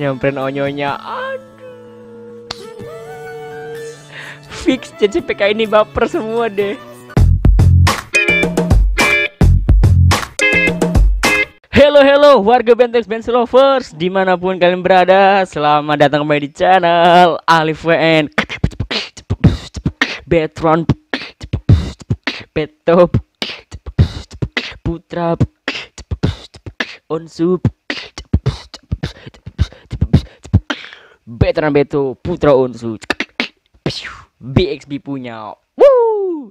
nyamperin Onyonya. Aduh, fix CCPK ini baper semua deh. Halo warga Bentex Benz lovers dimanapun kalian berada, selamat datang kembali di channel Alif WN Betrand Peto Putra Onsu Betrand Peto Putra Onsu BXB punya. Woo!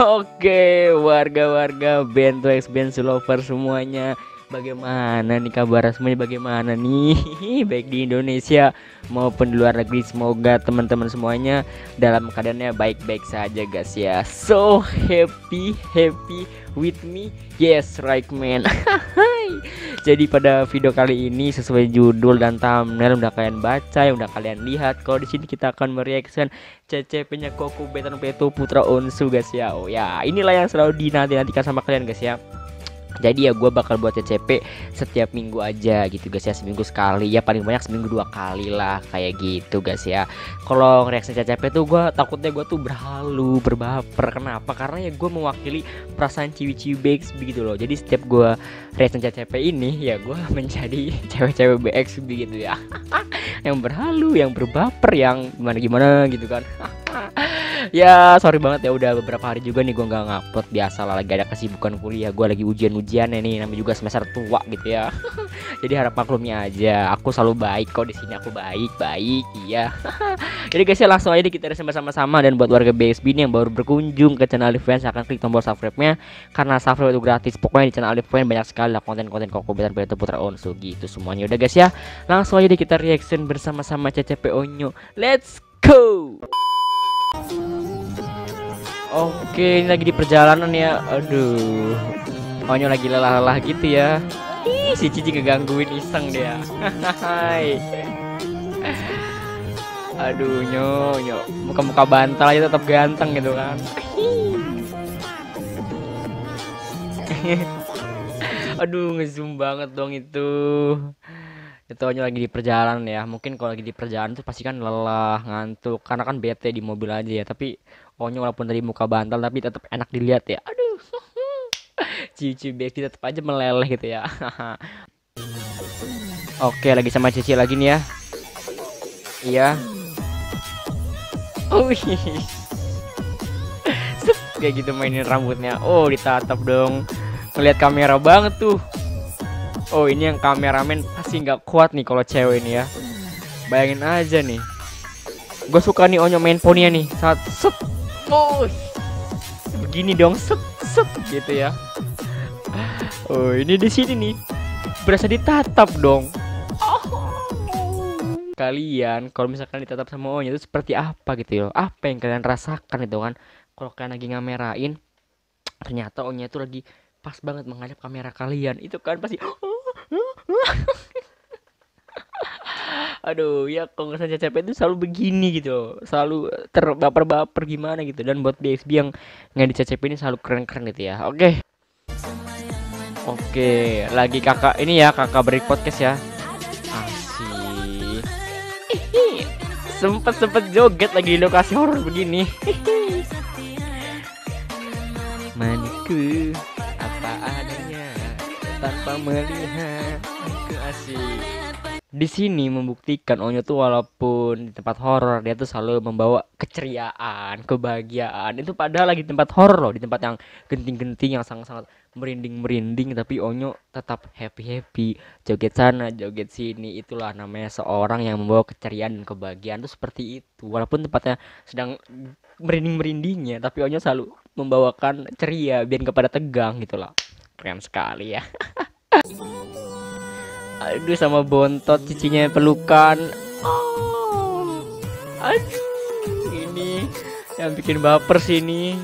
Oke, warga-warga Bentex Benz lovers semuanya, bagaimana nih kabar semuanya, bagaimana nih baik di Indonesia maupun di luar negeri. Semoga teman-teman semuanya dalam keadaannya baik-baik saja guys ya. So happy with me, yes right man. Jadi pada video kali ini sesuai judul dan thumbnail udah kalian baca, yang udah kalian lihat, kalau di sini kita akan mereaction CCP-nya Koko Betrand Peto Putra Onsu guys ya. Oh ya, inilah yang selalu dinanti-nantikan sama kalian guys ya. Jadi ya gue bakal buat CCP setiap minggu aja gitu guys ya, seminggu sekali ya, paling banyak seminggu 2 kali lah kayak gitu guys ya. Kalau reaksi CCP tuh gue takutnya gue tuh berhalu, berbaper. Kenapa? Karena ya gue mewakili perasaan ciwi-ciwi BXB gitu loh. Jadi setiap gue reaksi CCP ini ya gue menjadi cewek-cewek BXB gitu ya. Yang berhalu, yang berbaper, yang gimana-gimana gitu kan. Ya sorry banget ya, udah beberapa hari juga nih gue nggak ngupload, biasa lah, lagi ada kesibukan kuliah, gue lagi ujian-ujian ya nih, namanya juga semester tua gitu ya. Jadi harap maklumnya aja, aku selalu baik kok di sini, aku baik iya. Jadi guys ya, langsung aja kita reaction sama-sama. Dan buat warga BXB nih yang baru berkunjung ke channel Alif WN, akan klik tombol subscribe-nya karena subscribe itu gratis. Pokoknya di channel Alif WN banyak sekali lah konten-konten Koko Betrand Peto Putra Onsu gitu semuanya. Udah guys ya, langsung aja kita reaction bersama-sama CCP Onyo. Let's go. Oke, ini lagi di perjalanan ya. Aduh, Onyo lagi lelah-lelah gitu ya. Ih, si Cici ngegangguin iseng dia. Aduh, Onyo muka-muka bantal aja tetap ganteng gitu kan. Aduh, ngezoom banget dong itu. Onyo lagi di perjalanan ya. Mungkin kalau lagi di perjalanan tuh pasti kan lelah, ngantuk, karena kan bete di mobil aja ya. Tapi Onyo walaupun dari muka bantal tapi tetap enak dilihat ya. Aduh, cici BXB tetap aja meleleh gitu ya. Oke, lagi sama Cici lagi nih ya. Iya. Kayak gitu mainin rambutnya. Oh, ditatap dong. Ngeliat kamera banget tuh. Oh, ini yang kameramen pasti nggak kuat nih kalau cewek ini ya. Bayangin aja nih. Gue suka nih Onyo main poninya nih. Saat set. Oh, begini dong, set set gitu ya. Oh, ini di sini nih. Berasa ditatap dong. Kalian kalau misalkan ditatap sama Onyo itu seperti apa gitu loh. Apa yang kalian rasakan itu kan? Kalau kalian lagi ngamerain, ternyata Onyo itu lagi pas banget menghadap kamera kalian. Itu kan pasti aduh ya, kongresan CCP itu selalu begini gitu, selalu terbaper-baper gimana gitu. Dan buat BXB yang nggak di CCP ini selalu keren-keren gitu ya. Oke, lagi kakak ini ya, kakak break podcast ya. Asik, sempet joget lagi di lokasi horor begini. Maniku apa adanya tanpa melihat aku, asik. Di sini membuktikan Onyo tuh walaupun di tempat horor dia tuh selalu membawa keceriaan, kebahagiaan. Itu padahal lagi di tempat horor loh, di tempat yang genting-genting, yang sangat-sangat merinding-merinding, tapi Onyo tetap happy-happy, joget sana, joget sini. Itulah namanya seorang yang membawa keceriaan dan kebahagiaan tuh seperti itu. Walaupun tempatnya sedang merinding-merindingnya, tapi Onyo selalu membawakan ceria biar kepada tegang gitulah. Keren sekali ya. Aduh, sama bontot cicinya pelukan. Oh, aduh, ini yang bikin baper sini.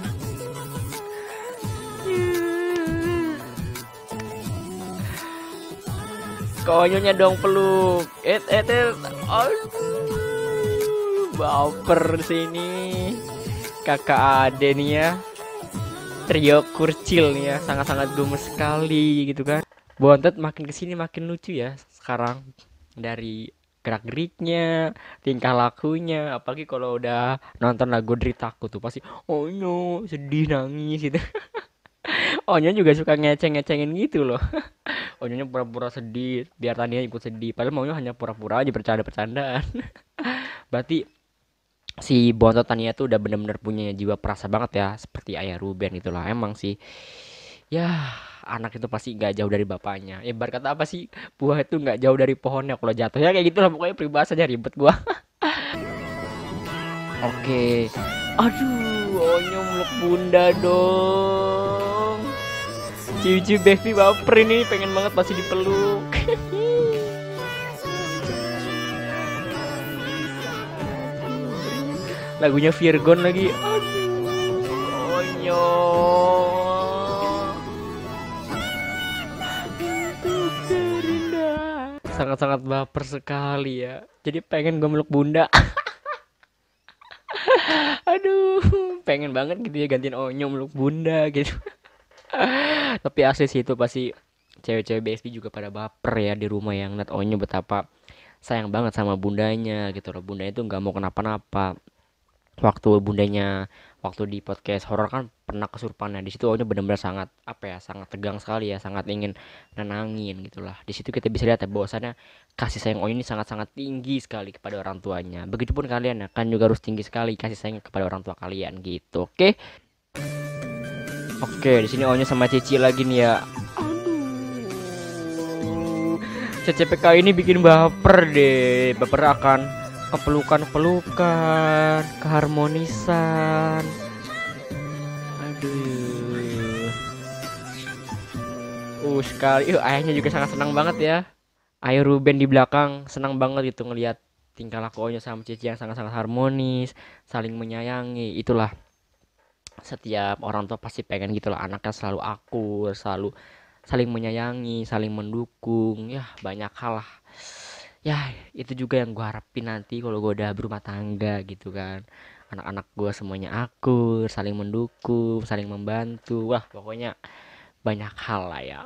Konyonya dong peluk. Aduh, baper sini. Kakak Ade nih ya. Trio kurcil nih ya, sangat-sangat gemes sekali gitu kan. Bontot makin kesini makin lucu ya sekarang. dari gerak-geriknya, tingkah lakunya. Apalagi kalau udah nonton lagu Deritaku tuh pasti Onyo sedih nangis gitu. Onyo juga suka ngeceng-ngecengin gitu loh. Onyonya pura-pura sedih biar Tania ikut sedih, padahal maunya hanya pura-pura aja, bercanda-bercandaan. Berarti si bontot Tania tuh udah bener-bener punya jiwa perasa banget ya, seperti ayah Ruben gitu lah. Emang sih ya, anak itu pasti gak jauh dari bapaknya. Ibar kata apa sih, buah itu gak jauh dari pohonnya kalau jatuh. Ya kayak gitu lah pokoknya, peribahasanya ribet gua. Oke. Aduh, Onyo meluk bunda dong. Cici baby baper ini, pengen banget pasti dipeluk. Lagunya Virgoun lagi. Aduh, Onyo. Sangat-sangat baper sekali ya. Jadi pengen gue meluk bunda. Aduh, pengen banget gitu ya gantiin Onyo meluk bunda gitu. Tapi asli sih itu pasti cewek-cewek BXB juga pada baper ya di rumah, yang net Onyo betapa sayang banget sama bundanya gitu loh. Bundanya tuh nggak mau kenapa-napa. Waktu di podcast horor kan pernah kesurupan. Nah, di situ Onyo benar-benar sangat apa ya, sangat tegang sekali ya, sangat ingin nenangin gitulah. Di situ kita bisa lihat ya bahwasannya kasih sayang Onyo ini sangat-sangat tinggi sekali kepada orang tuanya. Begitupun kalian ya, kan juga harus tinggi sekali kasih sayang kepada orang tua kalian gitu. Oke. Oke, di sini Onyo sama Cici lagi nih ya. Aduh. CCPK ini bikin baper deh. Baper akan kepelukan-pelukan, keharmonisan. Aduh. Sekali ayahnya juga sangat senang banget ya. Ayah Ruben di belakang senang banget gitu ngelihat tingkah laku Onyo sama Cici yang sangat-sangat harmonis, saling menyayangi. Itulah, setiap orang tua pasti pengen gitu lah anaknya selalu akur, selalu saling menyayangi, saling mendukung. Ya, banyak hal lah. Ya itu juga yang gue harapin nanti kalau gue udah berumah tangga gitu kan, anak-anak gue semuanya akur, saling mendukung, saling membantu. Wah pokoknya banyak hal lah ya.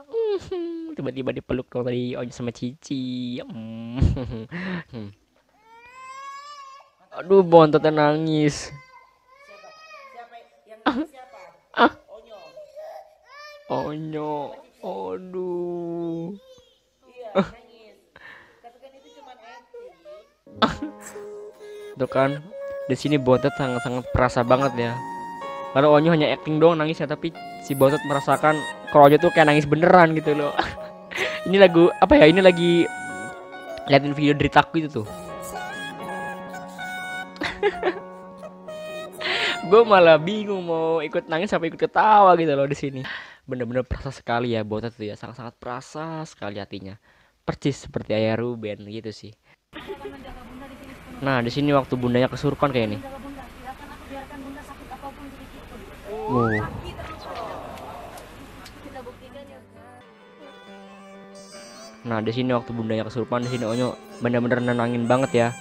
Tiba-tiba dipeluk dong tadi Onyo sama Cici. Aduh, bontotnya nangis. Siapa? Onyo. Onyo. Aduh. Iya. Tuh kan, di sini bontot sangat-sangat perasa banget ya. Karena Onyo hanya acting doang nangis ya, tapi si bontot merasakan kalau Onyo tuh kayak nangis beneran gitu loh. Ini lagu apa ya? Ini lagi liatin video Deritaku itu tuh. Gue malah bingung mau ikut nangis sampai ikut ketawa gitu loh di sini. Bener-bener perasa sekali ya bontot tuh ya, sangat-sangat perasa sekali hatinya. Persis seperti ayah Ruben gitu sih. Nah, di sini waktu bundanya kesurupan kayak ini. Nah, di sini waktu bundanya kesurupan, di sini Onyo bener-bener nenangin banget ya.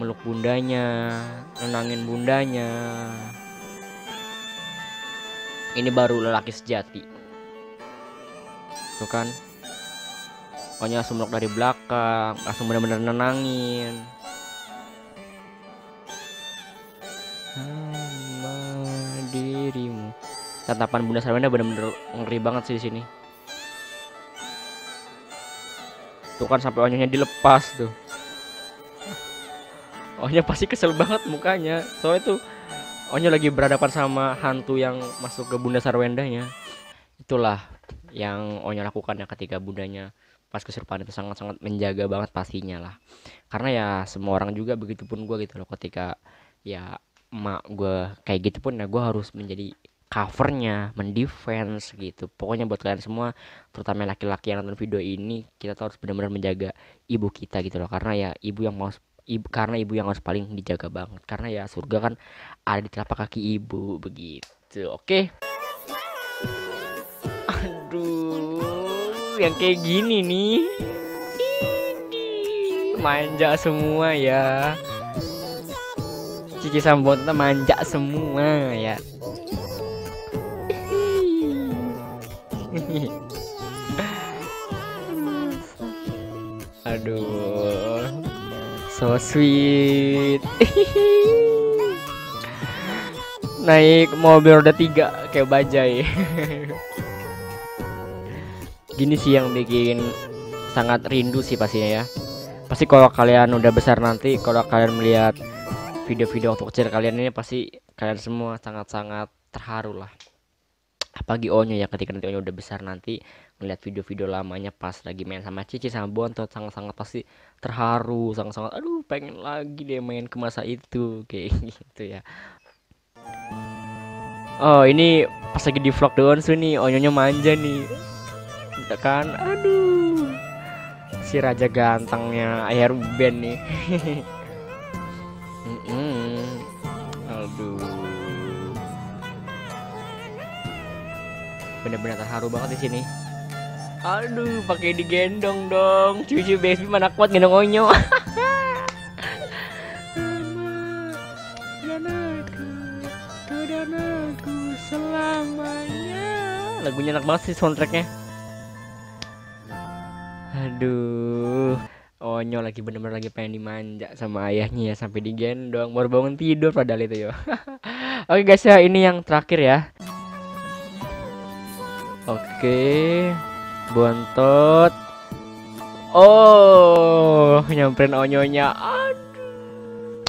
Meluk bundanya, nenangin bundanya. Ini baru lelaki sejati. Tuh kan? Onyo langsung meluk dari belakang, langsung bener-bener nenangin. Sama dirimu. Tatapan Bunda Sarwendah bener-bener ngeri banget sih di sini. Tuh kan sampai Onyonya dilepas tuh. Onyo pasti kesel banget mukanya. Soalnya tuh Onyo lagi berhadapan sama hantu yang masuk ke Bunda Sarwendahnya. Itulah yang Onyo lakukan ya ketika bundanya pas kesurupan itu, sangat-sangat menjaga banget pastinya lah. Karena ya semua orang juga, begitupun gue gitu loh, ketika ya emak gue kayak gitu pun ya gue harus menjadi covernya, mendefense gitu. Pokoknya buat kalian semua, terutama laki-laki yang nonton video ini, kita tuh harus benar-benar menjaga ibu kita gitu loh. Karena ya ibu yang harus paling dijaga banget. Karena ya surga kan ada di telapak kaki ibu begitu. Oke. Yang kayak gini nih, manja semua ya. Cici sama bontot manja semua ya. Aduh, so sweet. Naik mobil roda 3 kayak bajai. Gini sih yang bikin sangat rindu sih pastinya ya. Pasti kalau kalian udah besar nanti, kalau kalian melihat video-video waktu kecil kalian ini, pasti kalian semua sangat-sangat terharu lah. Apalagi Onyo ya, ketika nanti Onyo udah besar nanti ngeliat video-video lamanya pas lagi main sama Cici sama Bontot, sangat-sangat pasti terharu, sangat-sangat aduh pengen lagi dia main ke masa itu kayak gitu ya. Oh ini pas lagi di vlog The Onsu nih, Onyonya manja nih, gitu kan? Aduh, si raja gantengnya ayah Ruben nih. Aduh, bener-bener terharu banget di sini. Aduh, pakai digendong dong. Cucu BXB mana kuat gendong Onyo. Dananku selamanya. Lagunya enak banget sih soundtracknya. Aduh, Onyo lagi bener-bener lagi pengen dimanja sama ayahnya ya, sampai digendong. Baru bangun tidur padahal itu ya. Oke guys ya, ini yang terakhir ya. Oke, Bontot. Oh, nyamperin Onyonya. Aduh,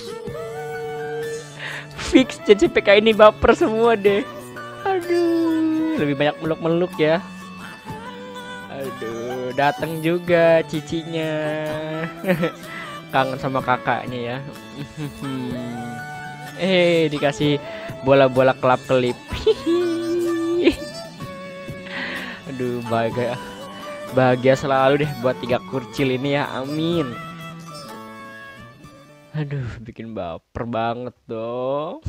fix CCPK ini baper semua deh. Aduh, lebih banyak meluk-meluk ya. Aduh, datang juga cicinya. Kangen sama kakaknya ya. Dikasih bola-bola kelap-kelip. Aduh, bahagia, bahagia selalu deh buat tiga kurcil ini ya, amin. Aduh, bikin baper banget dong.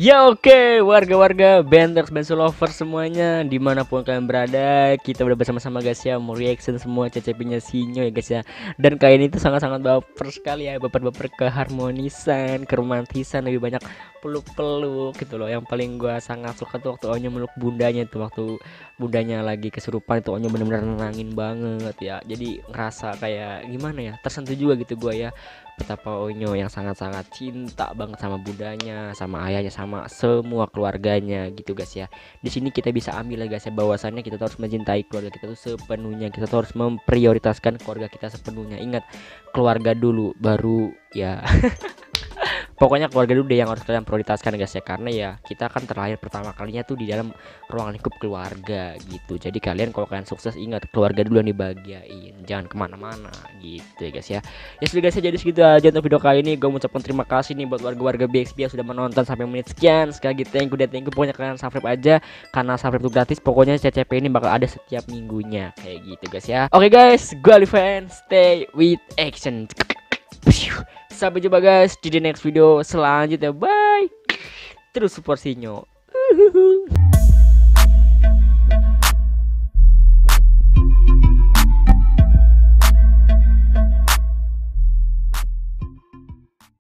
Ya oke, warga-warga Benters, Bensu lovers semuanya, dimanapun kalian berada, kita udah bersama-sama guys ya, mau reaction semua CCP-nya Sinyo ya guys ya. Dan kali ini tuh sangat-sangat baper sekali ya, baper-baper keharmonisan, keromantisan, lebih banyak peluk-peluk gitu loh. Yang paling gua sangat suka tuh waktu Onyo meluk bundanya tuh, waktu bundanya lagi kesurupan itu Onyo bener-bener nenangin banget ya. Jadi ngerasa kayak gimana ya, tersentuh juga gitu gua ya. Betapa Onyo yang sangat-sangat cinta banget sama bundanya, sama ayahnya, sama semua keluarganya gitu guys ya. Di sini kita bisa ambil guys ya, bahwasannya kita harus mencintai keluarga kita tuh sepenuhnya, kita tuh harus memprioritaskan keluarga kita sepenuhnya. Ingat, keluarga dulu baru ya. Pokoknya keluarga dulu deh yang harus kalian prioritaskan guys ya, karena ya kita akan terlahir pertama kalinya tuh di dalam ruang lingkup keluarga gitu. Jadi kalian kalau kalian sukses, ingat keluarga dulu yang dibahagiain, jangan kemana-mana gitu ya guys ya. Ya sudah guys ya, jadi segitu aja untuk video kali ini. Gue mengucapkan terima kasih nih buat warga-warga BXB yang sudah menonton sampai menit sekian. Sekali lagi thank you dan thank you. Pokoknya kalian subscribe aja, karena subscribe itu gratis. Pokoknya CCP ini bakal ada setiap minggunya kayak gitu guys ya. Oke guys, gue Alif WN, stay with action. Sampai jumpa guys di the next video selanjutnya. Bye. Terus support Sinyo.